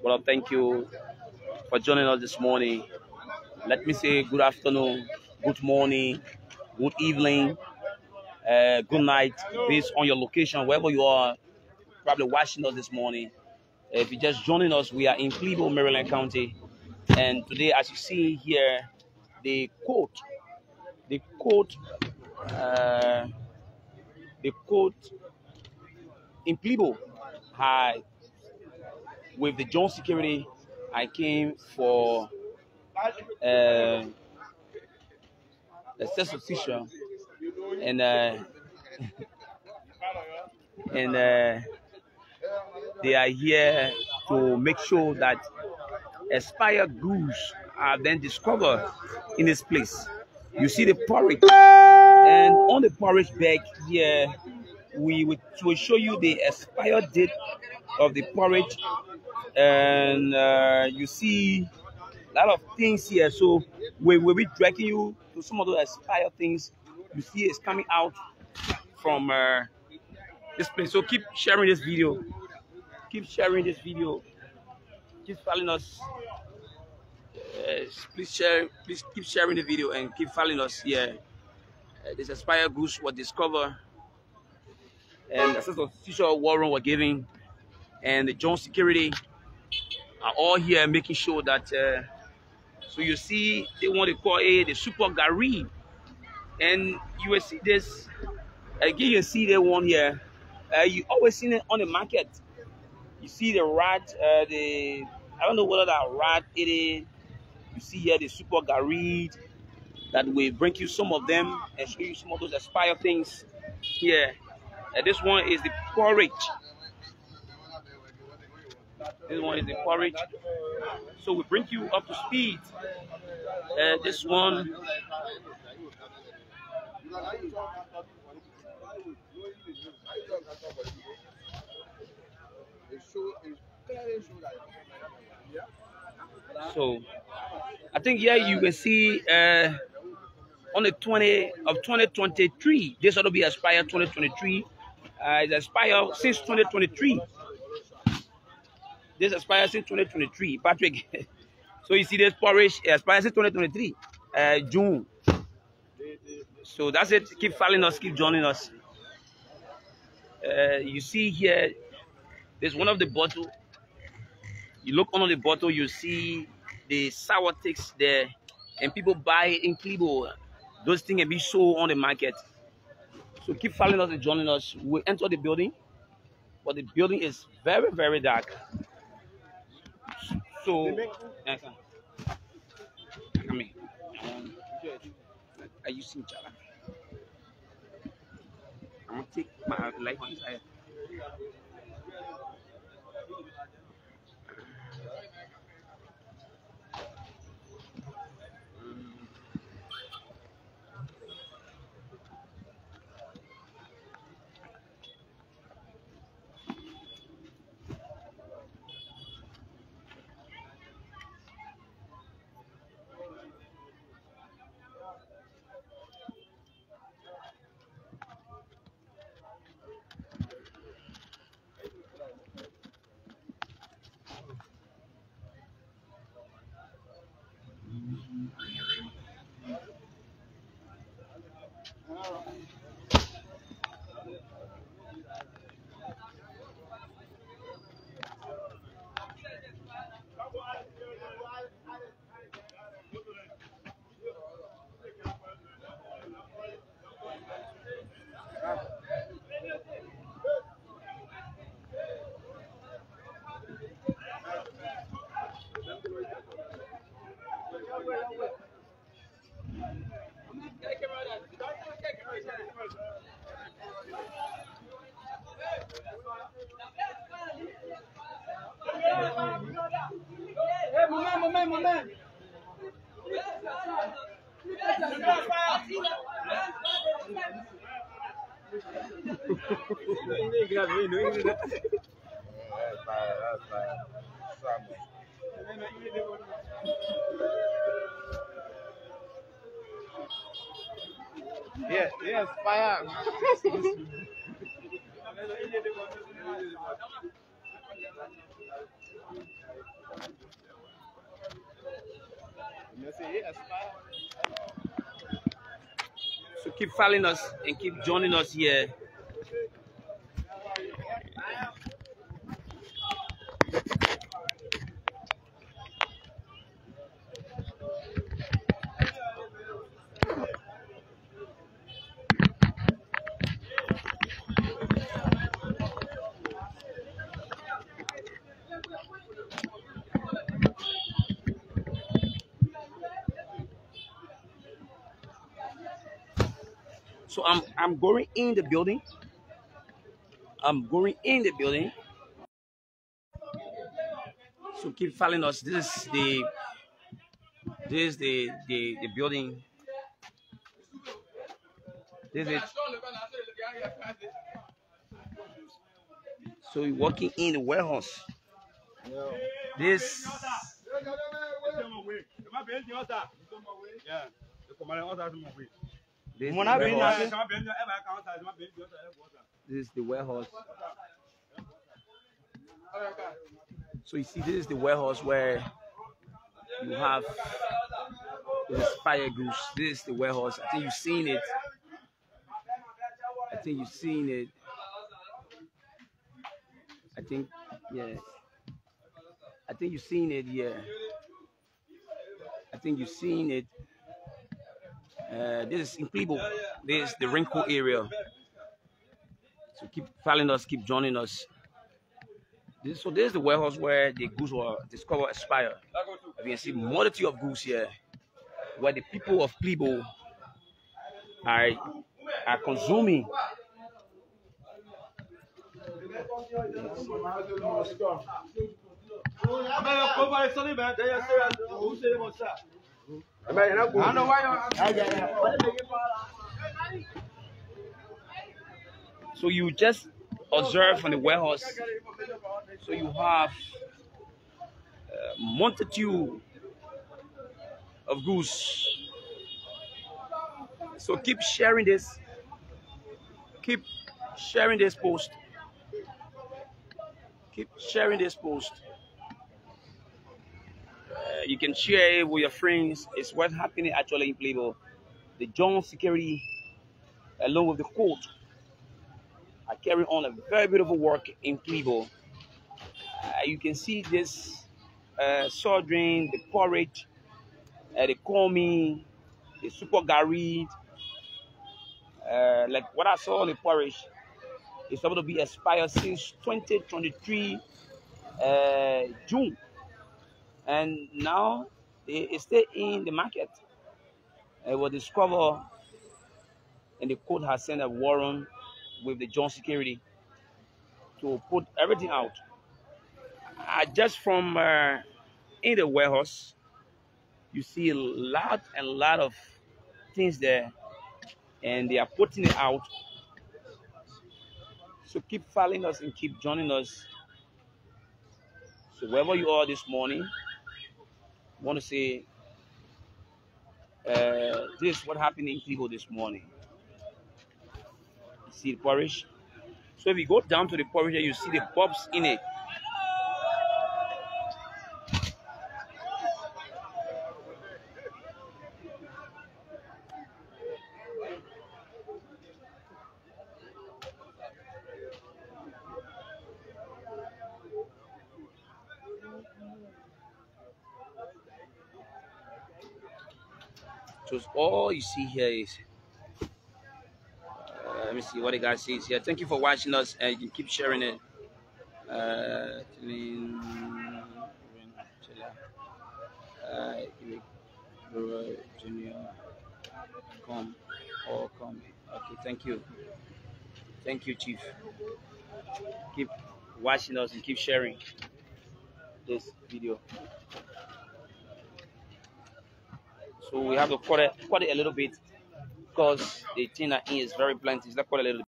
Well, thank you for joining us this morning. Let me say good afternoon, good morning, good evening, good night, based on your location, wherever you are probably watching us this morning. If you're just joining us, we are in Pleebo, Maryland County. And today, as you see here, the court in Pleebo, with the joint security, I came for a sex official, and they are here to make sure that expired goods are then discovered in this place. You see the porridge, and on the porridge bag here, we will show you the expired date of the porridge, and you see a lot of things here. So we will be dragging you to some of those expired things. You see it's coming out from this place. So keep sharing this video. Keep sharing this video. Keep following us. Please share. Please keep sharing the video and keep following us here. This expired goods were discovered, and a sense of official warrant were given, and the joint security are all here making sure that. So you see, they want to call it the super gari, and you will see this again. You see the one here. You always seen it on the market. You see the rat, I don't know whether that rat it is. You see here the super garage that will bring you some of them and show you some of those expired things here. And this one is the porridge. This one is the porridge. So we bring you up to speed. This one. So I think here you can see on the 20th of 2023, this ought to be expired 2023. It's expired since 2023. This expired since 2023, Patrick. So you see this porridge expired since 2023, June. So that's it. Keep following us, keep joining us. You see here. There's one of the bottle. You look on the bottle, you see the sour ticks there, and people buy it in Pleebo. Those things can be sold on the market. So keep following us and joining us. We enter the building, but the building is very, very dark. So, come here. Are you seeing Chala? I'm gonna take my light on inside. Yeah, yeah, fire. So keep following us and keep joining us here. So I'm going in the building. So keep following us. This is the building. This is it. So we're walking in the warehouse. This. This is the warehouse. So you see, this is the warehouse where you have the fire goose. This is the warehouse. I think you've seen it. I think you've seen it. This is in Pleebo. This is the Rinko area. So keep following us, keep joining us. This is the warehouse where the goose were discovered expired. As you can see, multitude of goose here, where the people of Pleebo are consuming. I know why. So you just observe from the warehouse. So you have a multitude of goose. So keep sharing this. Keep sharing this post. You can share it with your friends. It's what's happening actually in Pleebo. The John Security, along with the court, are carrying on a very beautiful work in Pleebo. You can see this sardine, the porridge, the komi, the super gari. Like what I saw on the porridge, it's supposed to be expired since 2023 June. And now it stay in the market. It was discovered, and the court has sent a warrant with the John Security to put everything out. Just from in the warehouse, you see a lot and lot of things there, and they are putting it out. So keep following us and keep joining us. So wherever you are this morning, I want to say this is what happened in Pleebo this morning. You see the porridge. So if you go down to the porridge, you see the bulbs in it. So all you see here is, let me see what the guy says here. Thank you for watching us, and you can keep sharing it. Okay, thank you. Thank you, Chief. Keep watching us and keep sharing this video. So we have to cut it a little bit because the thing that is very blunt. It's not quite a little bit.